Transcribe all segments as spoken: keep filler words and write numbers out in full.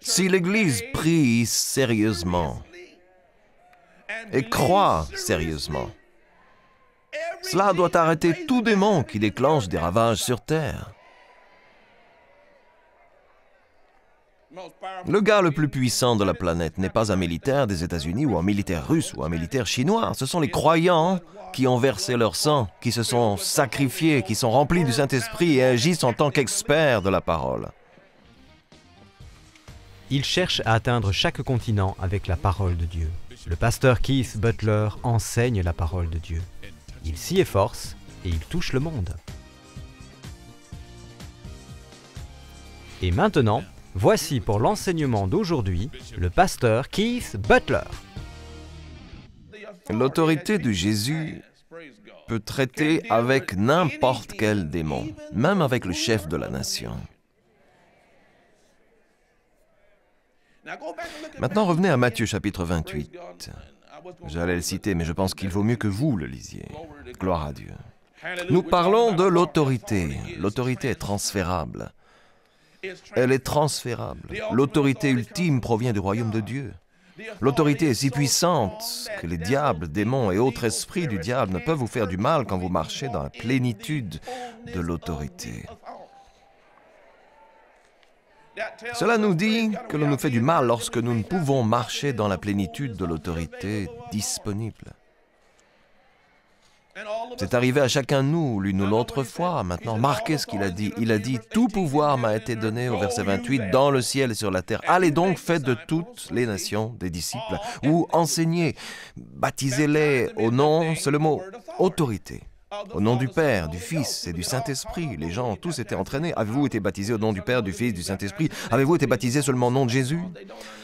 Si l'Église prie sérieusement et croit sérieusement, cela doit arrêter tout démon qui déclenche des ravages sur terre. Le gars le plus puissant de la planète n'est pas un militaire des États-Unis ou un militaire russe ou un militaire chinois. Ce sont les croyants qui ont versé leur sang, qui se sont sacrifiés, qui sont remplis du Saint-Esprit et agissent en tant qu'experts de la parole. Ils cherchent à atteindre chaque continent avec la parole de Dieu. Le pasteur Keith Butler enseigne la parole de Dieu. Il s'y efforce et il touche le monde. Et maintenant, voici pour l'enseignement d'aujourd'hui, le pasteur Keith Butler. L'autorité de Jésus peut traiter avec n'importe quel démon, même avec le chef de la nation. Maintenant, revenez à Matthieu chapitre vingt-huit. J'allais le citer, mais je pense qu'il vaut mieux que vous le lisiez. Gloire à Dieu. Nous parlons de l'autorité. L'autorité est transférable. Elle est transférable. L'autorité ultime provient du royaume de Dieu. L'autorité est si puissante que les diables, démons et autres esprits du diable ne peuvent vous faire du mal quand vous marchez dans la plénitude de l'autorité. Cela nous dit que l'on nous fait du mal lorsque nous ne pouvons marcher dans la plénitude de l'autorité disponible. C'est arrivé à chacun de nous, l'une ou l'autre fois. Maintenant, marquez ce qu'il a dit. Il a dit, « Tout pouvoir m'a été donné, au verset vingt-huit, dans le ciel et sur la terre. Allez donc, faites de toutes les nations des disciples, ou enseignez, baptisez-les au nom, c'est le mot, autorité. Au nom du Père, du Fils et du Saint-Esprit. » Les gens ont tous été entraînés. Avez-vous été baptisés au nom du Père, du Fils, du Saint-Esprit? Avez-vous été baptisés seulement au nom de Jésus?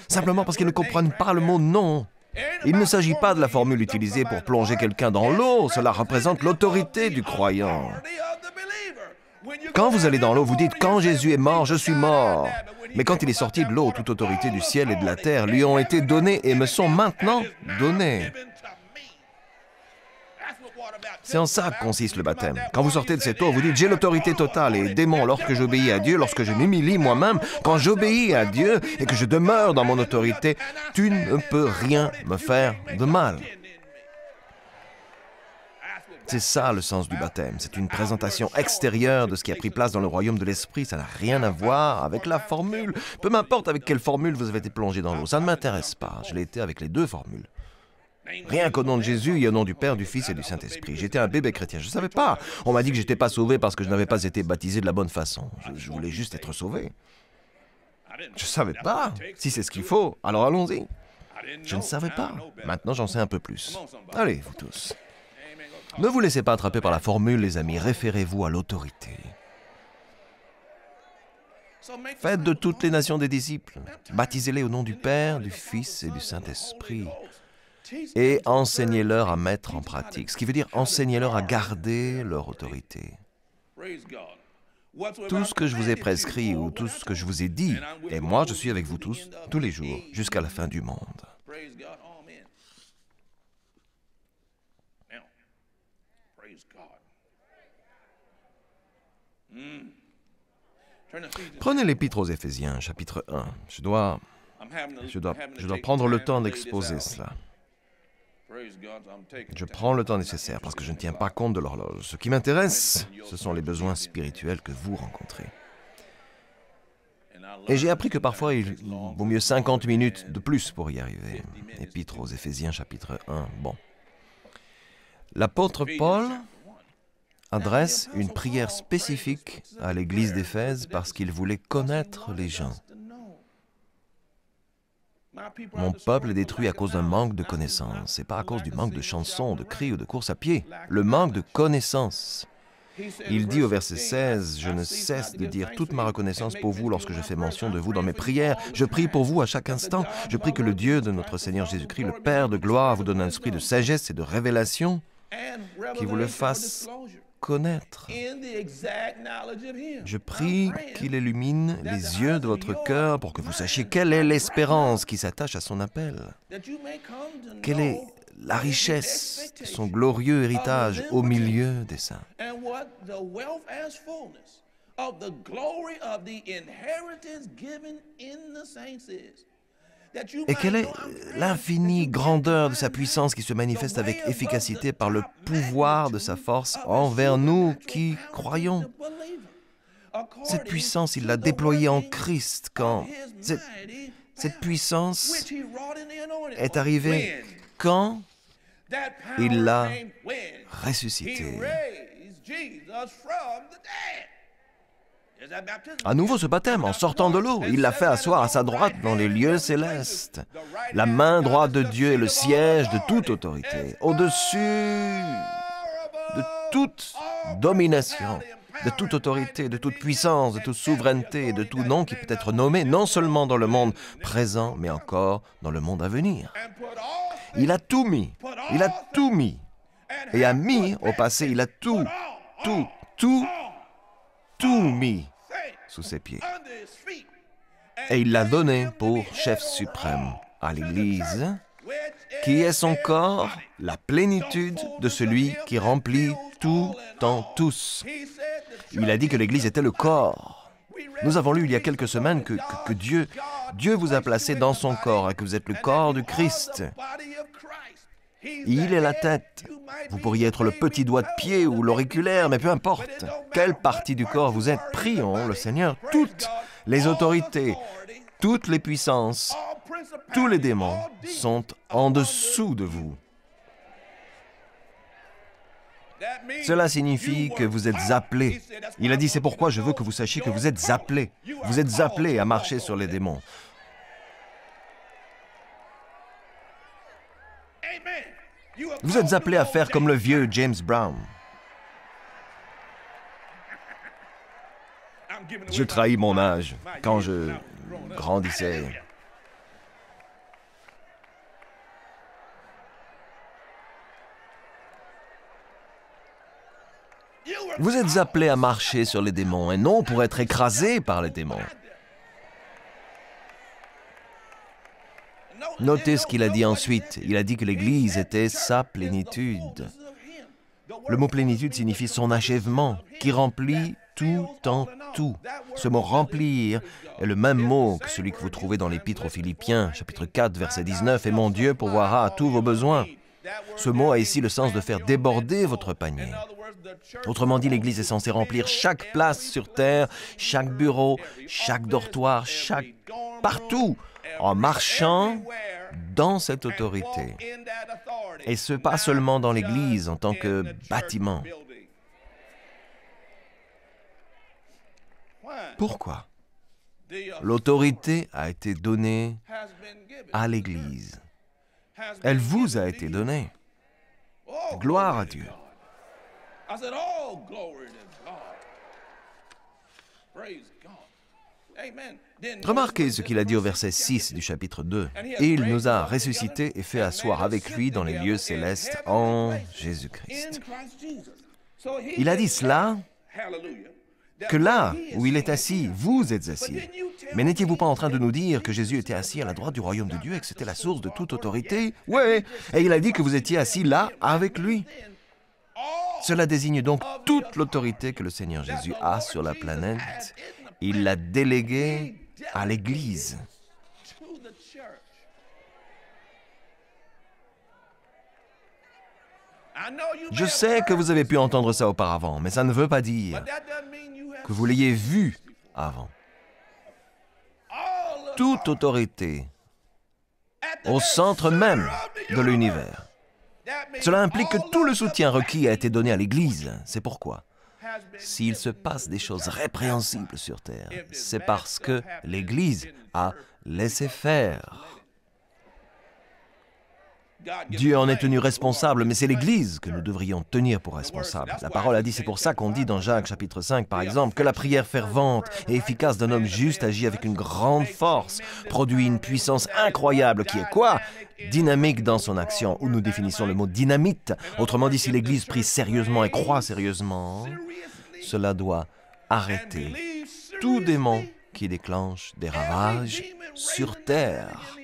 Simplement parce qu'ils ne comprennent pas le mot « nom ». Il ne s'agit pas de la formule utilisée pour plonger quelqu'un dans l'eau, cela représente l'autorité du croyant. Quand vous allez dans l'eau, vous dites « Quand Jésus est mort, je suis mort ». Mais quand il est sorti de l'eau, toute autorité du ciel et de la terre lui ont été données et me sont maintenant données. C'est en ça que consiste le baptême. Quand vous sortez de cette eau, vous dites « J'ai l'autorité totale et les démons lorsque j'obéis à Dieu, lorsque je m'humilie moi-même, quand j'obéis à Dieu et que je demeure dans mon autorité, tu ne peux rien me faire de mal. » C'est ça le sens du baptême. C'est une présentation extérieure de ce qui a pris place dans le royaume de l'esprit. Ça n'a rien à voir avec la formule. Peu m'importe avec quelle formule vous avez été plongé dans l'eau. Ça ne m'intéresse pas. Je l'ai été avec les deux formules. Rien qu'au nom de Jésus et au nom du Père, du Fils et du Saint-Esprit. J'étais un bébé chrétien, je ne savais pas. On m'a dit que je n'étais pas sauvé parce que je n'avais pas été baptisé de la bonne façon. Je, je voulais juste être sauvé. Je ne savais pas. Si c'est ce qu'il faut, alors allons-y. Je ne savais pas. Maintenant, j'en sais un peu plus. Allez, vous tous. Ne vous laissez pas attraper par la formule, les amis. Référez-vous à l'autorité. Faites de toutes les nations des disciples. Baptisez-les au nom du Père, du Fils et du Saint-Esprit. Et enseignez-leur à mettre en pratique, ce qui veut dire enseignez-leur à garder leur autorité. Tout ce que je vous ai prescrit ou tout ce que je vous ai dit, et moi je suis avec vous tous, tous les jours, jusqu'à la fin du monde. Prenez l'Épître aux Éphésiens, chapitre un. Je dois... Je dois, je dois prendre le temps d'exposer cela. Je prends le temps nécessaire parce que je ne tiens pas compte de l'horloge. Ce qui m'intéresse, ce sont les besoins spirituels que vous rencontrez. Et j'ai appris que parfois, il vaut mieux cinquante minutes de plus pour y arriver. Épître aux Éphésiens, chapitre un. Bon. L'apôtre Paul adresse une prière spécifique à l'église d'Éphèse parce qu'il voulait connaître les gens. « Mon peuple est détruit à cause d'un manque de connaissances, et pas à cause du manque de chansons, de cris ou de courses à pied. Le manque de connaissances. » Il dit au verset seize, « Je ne cesse de dire toute ma reconnaissance pour vous lorsque je fais mention de vous dans mes prières. Je prie pour vous à chaque instant. Je prie que le Dieu de notre Seigneur Jésus-Christ, le Père de gloire, vous donne un esprit de sagesse et de révélation qui vous le fasse connaître. Je prie qu'il illumine les yeux de votre cœur pour que vous sachiez quelle est l'espérance qui s'attache à son appel, quelle est la richesse, son glorieux héritage au milieu des saints, of the glory of the inheritance given in the saints is. Et quelle est l'infinie grandeur de sa puissance qui se manifeste avec efficacité par le pouvoir de sa force envers nous qui croyons. Cette puissance, il l'a déployée en Christ quand... Cette, cette puissance est arrivée quand il l'a ressuscité. À nouveau ce baptême, en sortant de l'eau, il l'a fait asseoir à sa droite dans les lieux célestes. La main droite de Dieu est le siège de toute autorité, au-dessus de toute domination, de toute autorité, de toute puissance, de toute souveraineté, de tout nom qui peut être nommé, non seulement dans le monde présent, mais encore dans le monde à venir. Il a tout mis, il a tout mis, et a mis au passé, il a tout, tout, tout, tout mis sous ses pieds. Et il l'a donné pour chef suprême à l'Église, qui est son corps, la plénitude de celui qui remplit tout en tous. Il a dit que l'Église était le corps. Nous avons lu il y a quelques semaines que, que, que Dieu, Dieu vous a placé dans son corps et que vous êtes le corps du Christ. Il est la tête. Vous pourriez être le petit doigt de pied ou l'auriculaire, mais peu importe. Quelle partie du corps vous êtes? Prions le Seigneur. Toutes les autorités, toutes les puissances, tous les démons sont en dessous de vous. Cela signifie que vous êtes appelés. Il a dit, c'est pourquoi je veux que vous sachiez que vous êtes appelés. Vous êtes appelés à marcher sur les démons. Vous êtes appelés à faire comme le vieux James Brown. Je trahis mon âge quand je grandissais. Vous êtes appelés à marcher sur les démons, et non pour être écrasés par les démons. Notez ce qu'il a dit ensuite. Il a dit que l'Église était sa plénitude. Le mot « plénitude » signifie son achèvement, qui remplit tout en tout. Ce mot « remplir » est le même mot que celui que vous trouvez dans l'Épître aux Philippiens, chapitre quatre, verset dix-neuf, « Et mon Dieu pourvoira à tous vos besoins ». Ce mot a ici le sens de faire déborder votre panier. Autrement dit, l'Église est censée remplir chaque place sur terre, chaque bureau, chaque dortoir, chaque... partout, en marchant dans cette autorité. Et ce, pas seulement dans l'Église en tant que bâtiment. Pourquoi? L'autorité a été donnée à l'Église. Elle vous a été donnée. Gloire à Dieu. Remarquez ce qu'il a dit au verset six du chapitre deux. « Et il nous a ressuscités et fait asseoir avec lui dans les lieux célestes en Jésus-Christ. » Il a dit cela, que là où il est assis, vous êtes assis. Mais n'étiez-vous pas en train de nous dire que Jésus était assis à la droite du royaume de Dieu et que c'était la source de toute autorité? Oui, et il a dit que vous étiez assis là avec lui. Cela désigne donc toute l'autorité que le Seigneur Jésus a sur la planète. Il l'a déléguée à l'Église. Je sais que vous avez pu entendre ça auparavant, mais ça ne veut pas dire que vous l'ayez vu avant. Toute autorité au centre même de l'univers. Cela implique que tout le soutien requis a été donné à l'Église. C'est pourquoi, s'il se passe des choses répréhensibles sur terre, c'est parce que l'Église a laissé faire. Dieu en est tenu responsable, mais c'est l'Église que nous devrions tenir pour responsable. La parole a dit, c'est pour ça qu'on dit dans Jacques, chapitre cinq, par exemple, que la prière fervente et efficace d'un homme juste agit avec une grande force, produit une puissance incroyable qui est quoi? Dynamique dans son action, où nous définissons le mot dynamite. Autrement dit, si l'Église prie sérieusement et croit sérieusement, cela doit arrêter tout démon qui déclenche des ravages sur terre.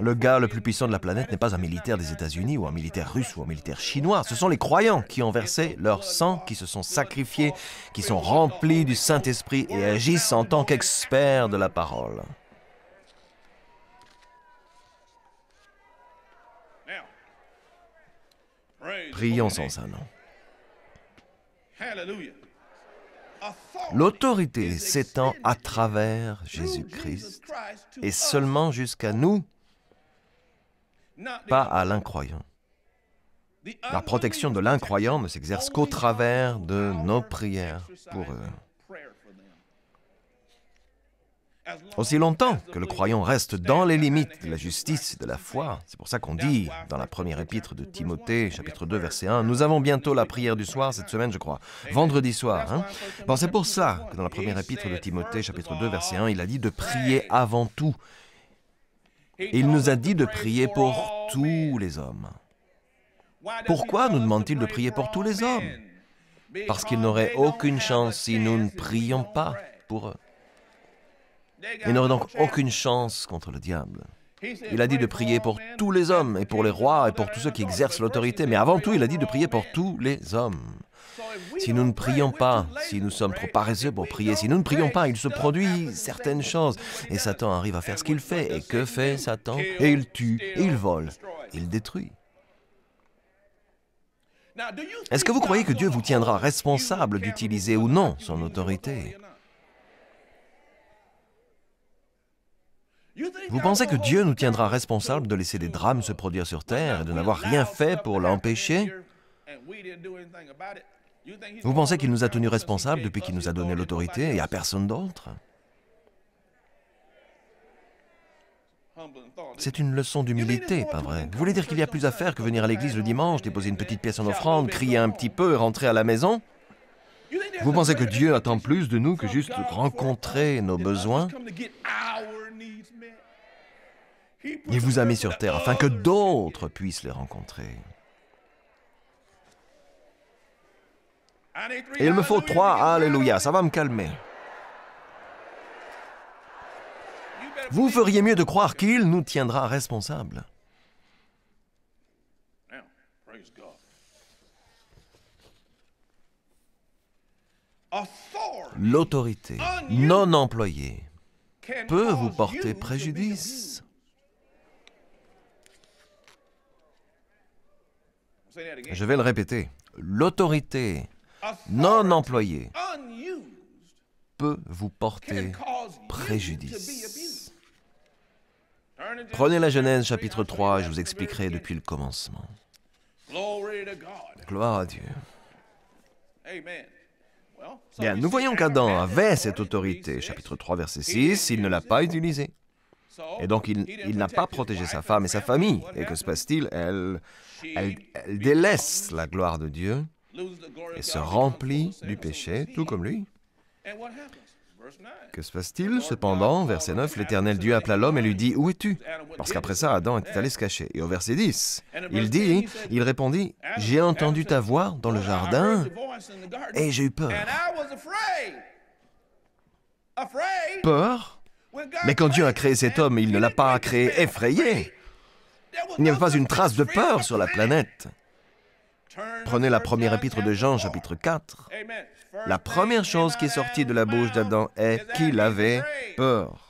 Le gars le plus puissant de la planète n'est pas un militaire des États-Unis ou un militaire russe ou un militaire chinois. Ce sont les croyants qui ont versé leur sang, qui se sont sacrifiés, qui sont remplis du Saint-Esprit et agissent en tant qu'experts de la parole. Prions sans ça, non? L'autorité s'étend à travers Jésus-Christ et seulement jusqu'à nous, pas à l'incroyant. La protection de l'incroyant ne s'exerce qu'au travers de nos prières pour eux. Aussi longtemps que le croyant reste dans les limites de la justice et de la foi, c'est pour ça qu'on dit dans la première épître de Timothée, chapitre deux, verset un, « Nous avons bientôt la prière du soir cette semaine, je crois, vendredi soir. Hein? » Bon, c'est pour ça que dans la première épître de Timothée, chapitre deux, verset un, il a dit de prier avant tout. Il nous a dit de prier pour tous les hommes. Pourquoi nous demande-t-il de prier pour tous les hommes? Parce qu'ils n'auraient aucune chance si nous ne prions pas pour eux. Ils n'auraient donc aucune chance contre le diable. Il a dit de prier pour tous les hommes, et pour les rois, et pour tous ceux qui exercent l'autorité. Mais avant tout, il a dit de prier pour tous les hommes. Si nous ne prions pas, si nous sommes trop paresseux pour prier, si nous ne prions pas, il se produit certaines choses. Et Satan arrive à faire ce qu'il fait. Et que fait Satan? Et il tue, et il vole, et il détruit. Est-ce que vous croyez que Dieu vous tiendra responsable d'utiliser ou non son autorité? Vous pensez que Dieu nous tiendra responsables de laisser des drames se produire sur terre et de n'avoir rien fait pour l'empêcher? Vous pensez qu'il nous a tenus responsables depuis qu'il nous a donné l'autorité et à personne d'autre? C'est une leçon d'humilité, pas vrai? Vous voulez dire qu'il y a plus à faire que venir à l'église le dimanche, déposer une petite pièce en offrande, crier un petit peu et rentrer à la maison? Vous pensez que Dieu attend plus de nous que juste rencontrer nos besoins? Il vous a mis sur terre afin que d'autres puissent les rencontrer. Et il me faut trois Alléluia, ça va me calmer. Vous feriez mieux de croire qu'il nous tiendra responsables. L'autorité non employée peut vous porter préjudice. Je vais le répéter. L'autorité non employée peut vous porter préjudice. Prenez la Genèse chapitre trois, je vous expliquerai depuis le commencement. Gloire à Dieu. Amen. Bien, nous voyons qu'Adam avait cette autorité. Chapitre trois, verset six, il ne l'a pas utilisée. Et donc, il, il n'a pas protégé sa femme et sa famille. Et que se passe-t-il? elle, elle, elle délaisse la gloire de Dieu et se remplit du péché, tout comme lui. Que se passe-t-il? Cependant, verset neuf, l'Éternel Dieu appela l'homme et lui dit, « Où es-tu? » Parce qu'après ça, Adam était allé se cacher. Et au verset dix, il dit, il répondit, « J'ai entendu ta voix dans le jardin et j'ai eu peur. » Peur? Mais quand Dieu a créé cet homme, il ne l'a pas créé effrayé. Il n'y avait pas une trace de peur sur la planète. Prenez la première épître de Jean, chapitre quatre. La première chose qui est sortie de la bouche d'Adam est qu'il avait peur.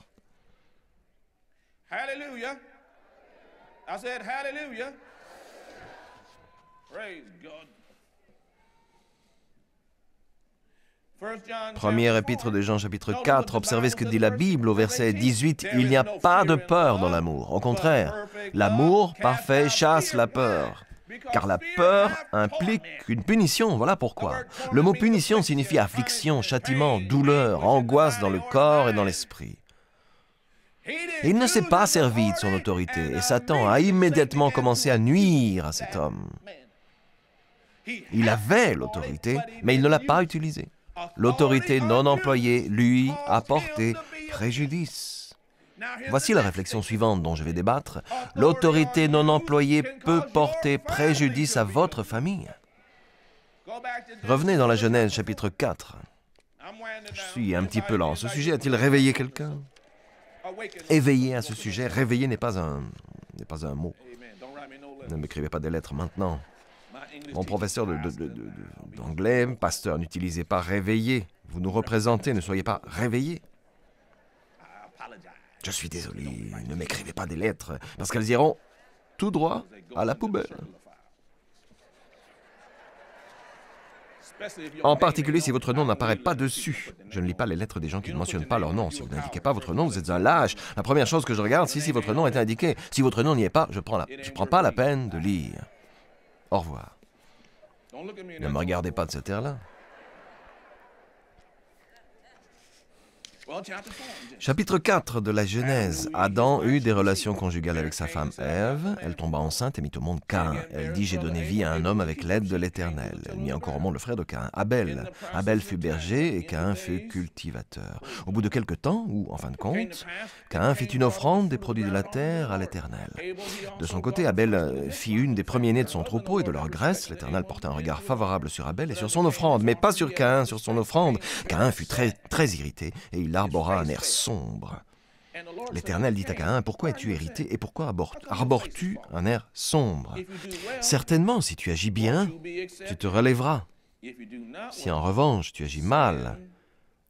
Première épître de Jean, chapitre quatre. Observez ce que dit la Bible au verset dix-huit. Il n'y a pas de peur dans l'amour. Au contraire, l'amour parfait chasse la peur. Car la peur implique une punition, voilà pourquoi. Le mot « punition » signifie affliction, châtiment, douleur, angoisse dans le corps et dans l'esprit. Il ne s'est pas servi de son autorité, et Satan a immédiatement commencé à nuire à cet homme. Il avait l'autorité, mais il ne l'a pas utilisée. L'autorité non employée lui a porté préjudice. Voici la réflexion suivante dont je vais débattre. L'autorité non employée peut porter préjudice à votre famille. Revenez dans la Genèse, chapitre quatre. Je suis un petit peu lent. Ce sujet a-t-il réveillé quelqu'un? éveillé à ce sujet. Réveillé n'est pas un, n'est pas un mot. Ne m'écrivez pas des lettres maintenant. Mon professeur d'anglais, pasteur, n'utilisez pas « réveillé ». Vous nous représentez, ne soyez pas réveillés. Je suis désolé, ne m'écrivez pas des lettres, parce qu'elles iront tout droit à la poubelle. En particulier si votre nom n'apparaît pas dessus. Je ne lis pas les lettres des gens qui ne mentionnent pas leur nom. Si vous n'indiquez pas votre nom, vous êtes un lâche. La première chose que je regarde, c'est si votre nom est indiqué. Si votre nom n'y est pas, je ne prends, la... prends pas la peine de lire. Au revoir. Ne me regardez pas de cette air-là. Chapitre quatre de la Genèse. Adam eut des relations conjugales avec sa femme Ève. Elle tomba enceinte et mit au monde Caïn. Elle dit « J'ai donné vie à un homme avec l'aide de l'Éternel ». Elle mit encore au monde le frère de Caïn, Abel. Abel fut berger et Caïn fut cultivateur. Au bout de quelque temps, ou en fin de compte, Caïn fit une offrande des produits de la terre à l'Éternel. De son côté, Abel fit une des premiers-nés de son troupeau et de leur graisse. L'Éternel porta un regard favorable sur Abel et sur son offrande, mais pas sur Caïn, sur son offrande. Caïn fut très, très irrité et il arbora un air sombre. L'Éternel dit à Caïn, « Pourquoi es-tu irrité et pourquoi arbores-tu un air sombre? Certainement, si tu agis bien, tu te relèveras. Si en revanche tu agis mal,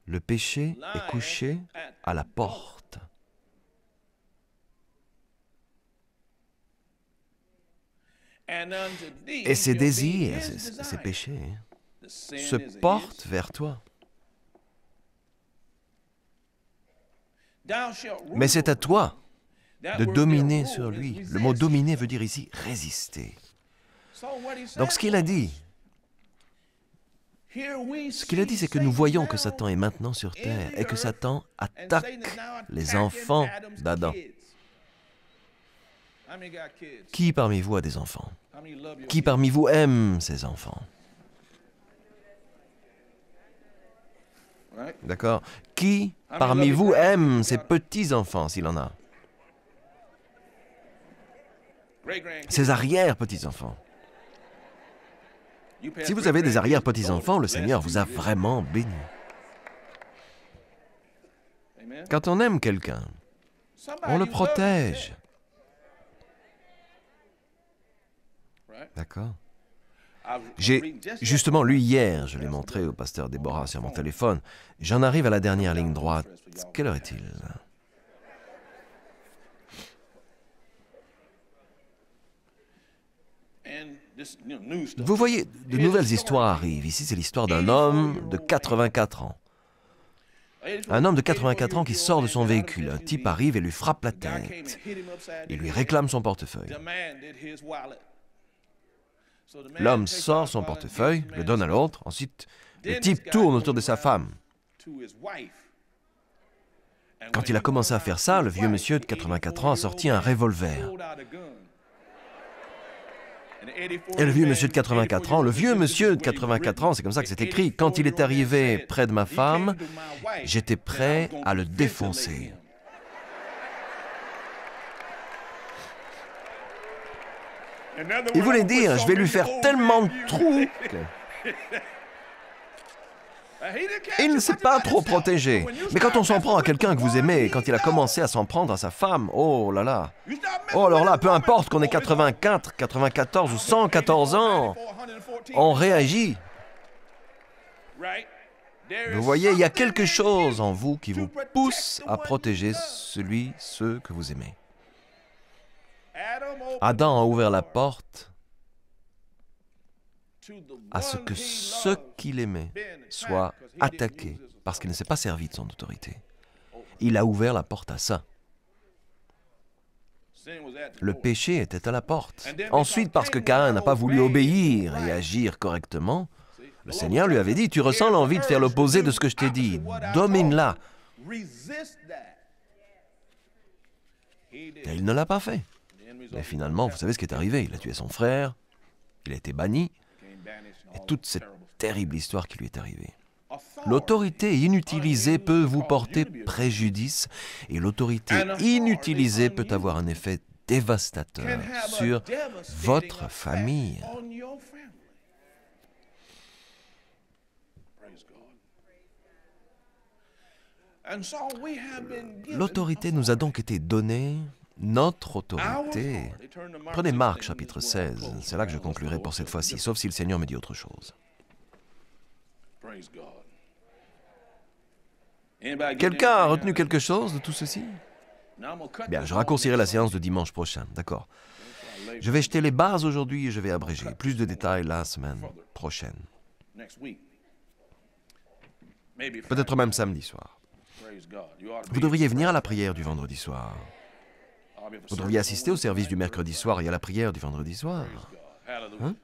le péché est couché à la porte. » Et ses désirs, ses, ses péchés, se portent vers toi. Mais c'est à toi de dominer sur lui. Le mot « dominer » veut dire ici « résister ». Donc ce qu'il a dit, ce qu'il a dit, c'est que nous voyons que Satan est maintenant sur terre et que Satan attaque les enfants d'Adam. Qui parmi vous a des enfants? Qui parmi vous aime ses enfants? D'accord? Qui parmi vous aime ses petits-enfants, s'il en a? Ses arrière-petits-enfants. Si vous avez des arrière-petits-enfants, le Seigneur vous a vraiment béni. Quand on aime quelqu'un, on le protège. D'accord? J'ai, justement, lu hier, je l'ai montré au pasteur Déborah sur mon téléphone, j'en arrive à la dernière ligne droite. Quelle heure est-il? Vous voyez, de nouvelles histoires arrivent. Ici, c'est l'histoire d'un homme de quatre-vingt-quatre ans. Un homme de quatre-vingt-quatre ans qui sort de son véhicule. Un type arrive et lui frappe la tête. Il lui réclame son portefeuille. L'homme sort son portefeuille, le donne à l'autre, ensuite le type tourne autour de sa femme. Quand il a commencé à faire ça, le vieux monsieur de quatre-vingt-quatre ans a sorti un revolver. Et le vieux monsieur de quatre-vingt-quatre ans, le vieux monsieur de quatre-vingt-quatre ans, c'est comme ça que c'est écrit, quand il est arrivé près de ma femme, j'étais prêt à le défoncer. Il voulait dire, je vais lui faire tellement de trous. Il ne s'est pas trop protégé. Mais quand on s'en prend à quelqu'un que vous aimez, quand il a commencé à s'en prendre à sa femme, oh là là. Oh alors là, peu importe qu'on ait quatre-vingt-quatre, quatre-vingt-quatorze ou cent quatorze ans, on réagit. Vous voyez, il y a quelque chose en vous qui vous pousse à protéger celui, ceux que vous aimez. Adam a ouvert la porte à ce que ceux qu'il aimait soient attaqués parce qu'il ne s'est pas servi de son autorité. Il a ouvert la porte à ça. Le péché était à la porte. Ensuite, parce que Caïn n'a pas voulu obéir et agir correctement, le Seigneur lui avait dit, « Tu ressens l'envie de faire l'opposé de ce que je t'ai dit. Domine-la. » Et il ne l'a pas fait. Mais finalement, vous savez ce qui est arrivé. Il a tué son frère, il a été banni, et toute cette terrible histoire qui lui est arrivée. L'autorité inutilisée peut vous porter préjudice, et l'autorité inutilisée peut avoir un effet dévastateur sur votre famille. L'autorité nous a donc été donnée, notre autorité. Prenez Marc, chapitre seize, c'est là que je conclurai pour cette fois-ci, sauf si le Seigneur me dit autre chose. Quelqu'un a retenu quelque chose de tout ceci? Bien, je raccourcirai la séance de dimanche prochain, d'accord. Je vais jeter les bases aujourd'hui et je vais abréger. Plus de détails la semaine prochaine. Peut-être même samedi soir. Vous devriez venir à la prière du vendredi soir. Vous devriez assister au service du mercredi soir et à la prière du vendredi soir. Hein?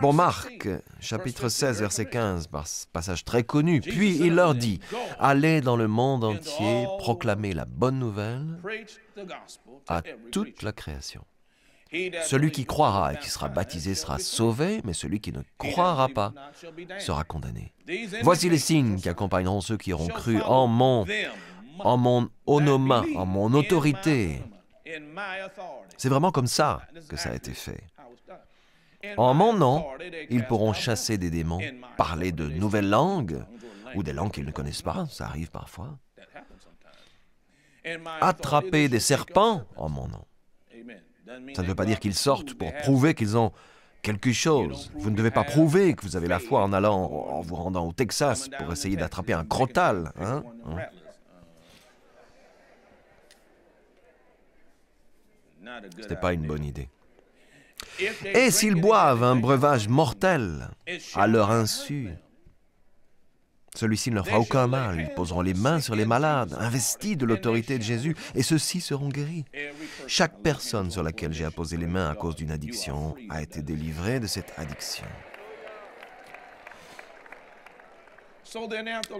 Bon, Marc, chapitre seize, verset quinze, passage très connu. Puis il leur dit, « Allez dans le monde entier, proclamez la bonne nouvelle à toute la création. Celui qui croira et qui sera baptisé sera sauvé, mais celui qui ne croira pas sera condamné. Voici les signes qui accompagneront ceux qui auront cru en mon, en mon onoma, en mon autorité. » C'est vraiment comme ça que ça a été fait. En mon nom, ils pourront chasser des démons, parler de nouvelles langues, ou des langues qu'ils ne connaissent pas, ça arrive parfois. Attraper des serpents en mon nom. Ça ne veut pas dire qu'ils sortent pour prouver qu'ils ont quelque chose. Vous ne devez pas prouver que vous avez la foi en allant, en vous rendant au Texas pour essayer d'attraper un crotale, hein? Ce n'était pas une bonne idée. Et s'ils boivent un breuvage mortel à leur insu, celui-ci ne leur fera aucun mal. Ils poseront les mains sur les malades, investis de l'autorité de Jésus, et ceux-ci seront guéris. Chaque personne sur laquelle j'ai apposé les mains à cause d'une addiction a été délivrée de cette addiction.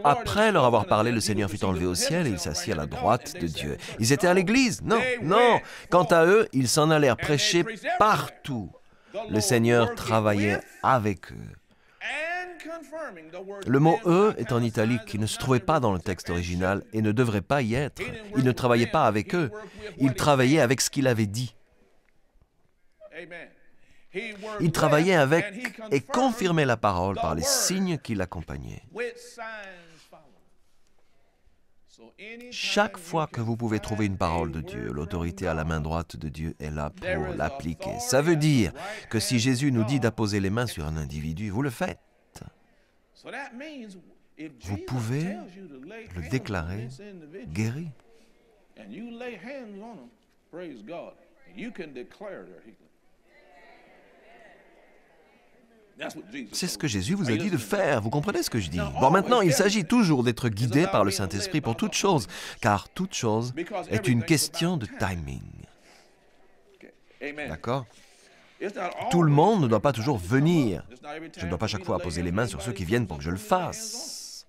Après leur avoir parlé, le Seigneur fut enlevé au ciel et il s'assit à la droite de Dieu. Ils étaient à l'église? Non, non. Quant à eux, ils s'en allèrent prêcher partout. Le Seigneur travaillait avec eux. Le mot « eux » est en italique, qui ne se trouvait pas dans le texte original et ne devrait pas y être. Il ne travaillait pas avec eux. Il travaillait avec ce qu'il avait dit. Il travaillait avec et confirmait la parole par les signes qui l'accompagnaient. Chaque fois que vous pouvez trouver une parole de Dieu, l'autorité à la main droite de Dieu est là pour l'appliquer. Ça veut dire que si Jésus nous dit d'apposer les mains sur un individu, vous le faites. Vous pouvez le déclarer guéri. C'est ce que Jésus vous a dit de faire, vous comprenez ce que je dis? Bon, maintenant, il s'agit toujours d'être guidé par le Saint-Esprit pour toute chose, car toute chose est une question de timing. D'accord? Tout le monde ne doit pas toujours venir. Je ne dois pas chaque fois poser les mains sur ceux qui viennent pour que je le fasse.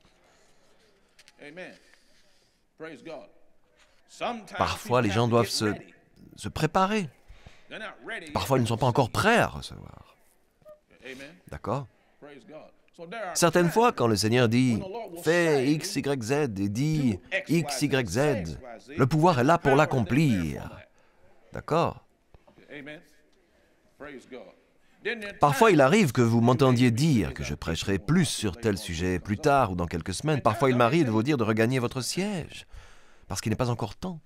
Parfois, les gens doivent se, se préparer. Parfois, ils ne sont pas encore prêts à recevoir. D'accord? Certaines fois, quand le Seigneur dit « Fais X, Y, Z » et dit « X, Y, Z », le pouvoir est là pour l'accomplir. D'accord? Parfois, il arrive que vous m'entendiez dire que je prêcherai plus sur tel sujet plus tard ou dans quelques semaines. Parfois, il m'arrive de vous dire de regagner votre siège, parce qu'il n'est pas encore temps.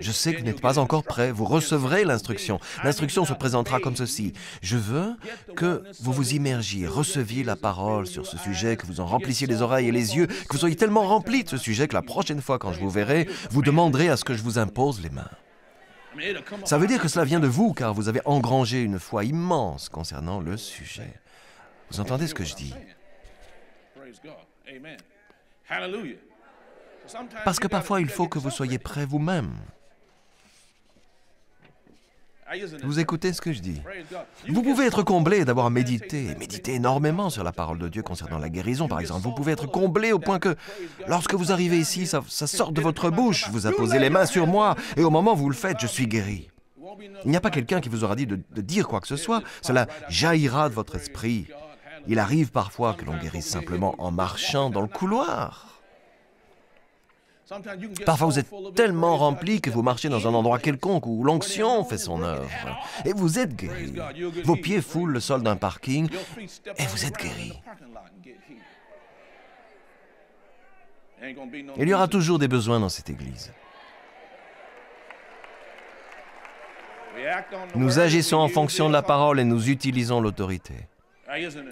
Je sais que vous n'êtes pas encore prêt, vous recevrez l'instruction. L'instruction se présentera comme ceci. Je veux que vous vous immergiez, receviez la parole sur ce sujet, que vous en remplissiez les oreilles et les yeux, que vous soyez tellement remplis de ce sujet que la prochaine fois quand je vous verrai, vous demanderez à ce que je vous impose les mains. Ça veut dire que cela vient de vous, car vous avez engrangé une foi immense concernant le sujet. Vous entendez ce que je dis? Hallelujah. Parce que parfois, il faut que vous soyez prêts vous-même. Vous écoutez ce que je dis? Vous pouvez être comblé d'avoir médité, médité énormément sur la parole de Dieu concernant la guérison, par exemple. Vous pouvez être comblé au point que, lorsque vous arrivez ici, ça, ça sort de votre bouche, vous apposez les mains sur moi, et au moment où vous le faites, je suis guéri. Il n'y a pas quelqu'un qui vous aura dit de, de dire quoi que ce soit, cela jaillira de votre esprit. Il arrive parfois que l'on guérisse simplement en marchant dans le couloir. Parfois, vous êtes tellement rempli que vous marchez dans un endroit quelconque où l'onction fait son œuvre. Et vous êtes guéri. Vos pieds foulent le sol d'un parking et vous êtes guéri. Il y aura toujours des besoins dans cette Église. Nous agissons en fonction de la parole et nous utilisons l'autorité.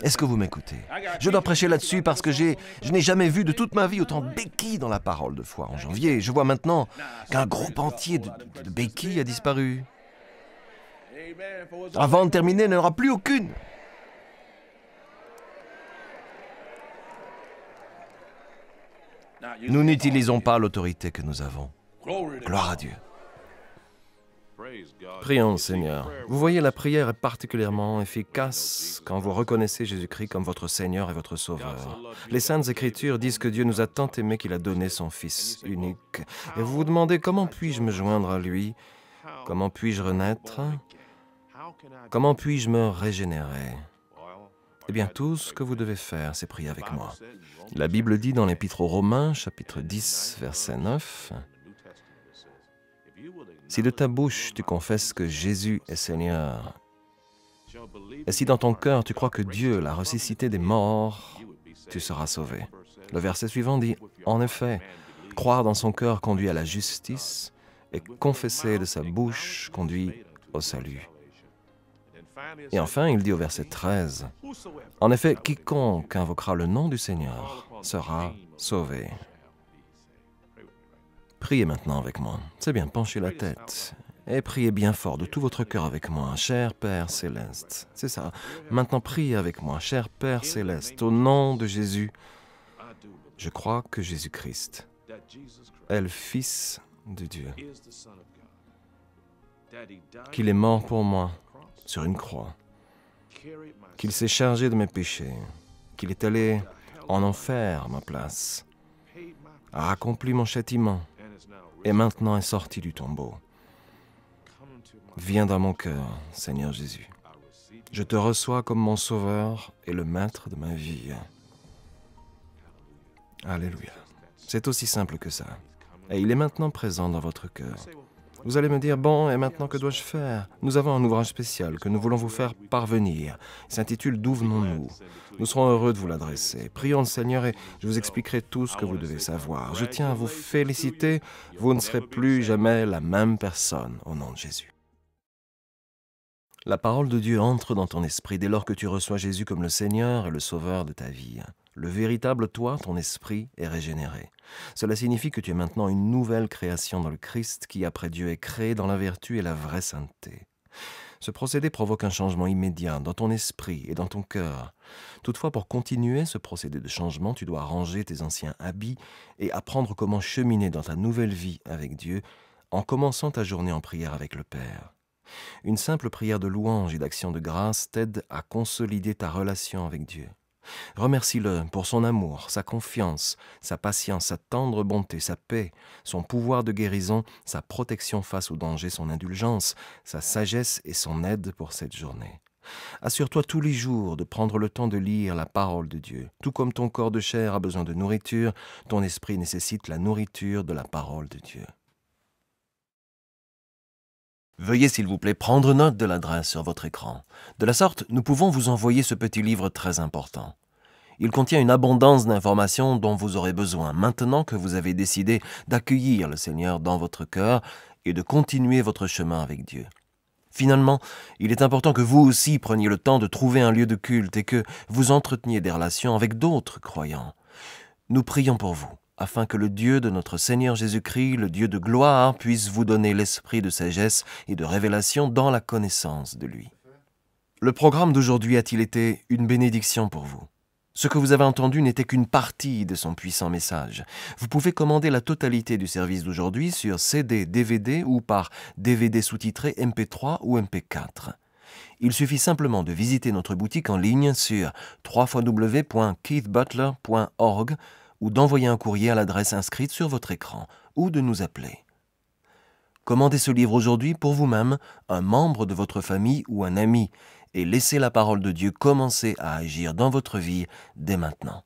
Est-ce que vous m'écoutez? Je dois prêcher là-dessus parce que j'ai, je n'ai jamais vu de toute ma vie autant de béquilles dans la parole de foi en janvier. Je vois maintenant qu'un groupe entier de, de béquilles a disparu. Avant de terminer, il n'y en aura plus aucune. Nous n'utilisons pas l'autorité que nous avons. Gloire à Dieu. Prions, Seigneur. Vous voyez, la prière est particulièrement efficace quand vous reconnaissez Jésus-Christ comme votre Seigneur et votre Sauveur. Les Saintes Écritures disent que Dieu nous a tant aimés qu'il a donné son Fils unique. Et vous vous demandez, comment puis-je me joindre à lui? Comment puis-je renaître? Comment puis-je me régénérer? Eh bien, tout ce que vous devez faire, c'est prier avec moi. La Bible dit dans l'Épître aux Romains, chapitre dix, verset neuf, « Si de ta bouche tu confesses que Jésus est Seigneur, et si dans ton cœur tu crois que Dieu l'a ressuscité des morts, tu seras sauvé. » Le verset suivant dit, « En effet, croire dans son cœur conduit à la justice, et confesser de sa bouche conduit au salut. » Et enfin, il dit au verset treize, « En effet, quiconque invoquera le nom du Seigneur sera sauvé. » Priez maintenant avec moi. C'est bien, penchez la tête. Et priez bien fort de tout votre cœur avec moi, cher Père Céleste. C'est ça. Maintenant, priez avec moi, cher Père Céleste, au nom de Jésus. Je crois que Jésus-Christ est le Fils de Dieu, qu'il est mort pour moi sur une croix, qu'il s'est chargé de mes péchés, qu'il est allé en enfer à ma place, a accompli mon châtiment, et maintenant est sorti du tombeau. Viens dans mon cœur, Seigneur Jésus. Je te reçois comme mon Sauveur et le Maître de ma vie. Alléluia. C'est aussi simple que ça. Et il est maintenant présent dans votre cœur. Vous allez me dire, bon, et maintenant que dois-je faire? Nous avons un ouvrage spécial que nous voulons vous faire parvenir. Il s'intitule « D'où venons-nous » Nous serons heureux de vous l'adresser. Prions le Seigneur et je vous expliquerai tout ce que vous devez savoir. Je tiens à vous féliciter, vous ne serez plus jamais la même personne au nom de Jésus. La parole de Dieu entre dans ton esprit dès lors que tu reçois Jésus comme le Seigneur et le Sauveur de ta vie. Le véritable toi, ton esprit, est régénéré. Cela signifie que tu es maintenant une nouvelle création dans le Christ qui, après Dieu, est créé dans la vertu et la vraie sainteté. Ce procédé provoque un changement immédiat dans ton esprit et dans ton cœur. Toutefois, pour continuer ce procédé de changement, tu dois ranger tes anciens habits et apprendre comment cheminer dans ta nouvelle vie avec Dieu en commençant ta journée en prière avec le Père. Une simple prière de louange et d'action de grâce t'aide à consolider ta relation avec Dieu. Remercie-le pour son amour, sa confiance, sa patience, sa tendre bonté, sa paix, son pouvoir de guérison, sa protection face au danger, son indulgence, sa sagesse et son aide pour cette journée. Assure-toi tous les jours de prendre le temps de lire la parole de Dieu. Tout comme ton corps de chair a besoin de nourriture, ton esprit nécessite la nourriture de la parole de Dieu. Veuillez s'il vous plaît prendre note de l'adresse sur votre écran. De la sorte, nous pouvons vous envoyer ce petit livre très important. Il contient une abondance d'informations dont vous aurez besoin maintenant que vous avez décidé d'accueillir le Seigneur dans votre cœur et de continuer votre chemin avec Dieu. Finalement, il est important que vous aussi preniez le temps de trouver un lieu de culte et que vous entreteniez des relations avec d'autres croyants. Nous prions pour vous, afin que le Dieu de notre Seigneur Jésus-Christ, le Dieu de gloire, puisse vous donner l'esprit de sagesse et de révélation dans la connaissance de lui. Le programme d'aujourd'hui a-t-il été une bénédiction pour vous? Ce que vous avez entendu n'était qu'une partie de son puissant message. Vous pouvez commander la totalité du service d'aujourd'hui sur C D, D V D ou par D V D sous-titré M P trois ou M P quatre. Il suffit simplement de visiter notre boutique en ligne sur w w w point keith butler point org ou d'envoyer un courrier à l'adresse inscrite sur votre écran, ou de nous appeler. Commandez ce livre aujourd'hui pour vous-même, un membre de votre famille ou un ami, et laissez la parole de Dieu commencer à agir dans votre vie dès maintenant.